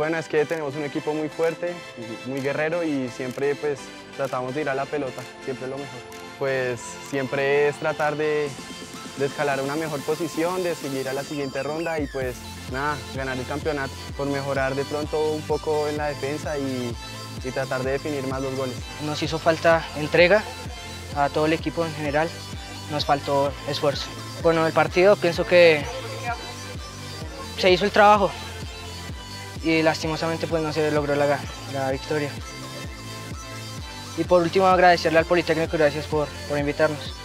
buena, es que tenemos un equipo muy fuerte, muy guerrero y siempre pues tratamos de ir a la pelota, siempre lo mejor. Pues siempre es tratar de escalar una mejor posición, de seguir a la siguiente ronda y pues nada, ganar el campeonato, por mejorar de pronto un poco en la defensa y tratar de definir más los goles. Nos hizo falta entrega a todo el equipo en general, nos faltó esfuerzo. Bueno, el partido pienso que se hizo el trabajo y lastimosamente pues no se logró la victoria. Y por último agradecerle al Politécnico, gracias por invitarnos.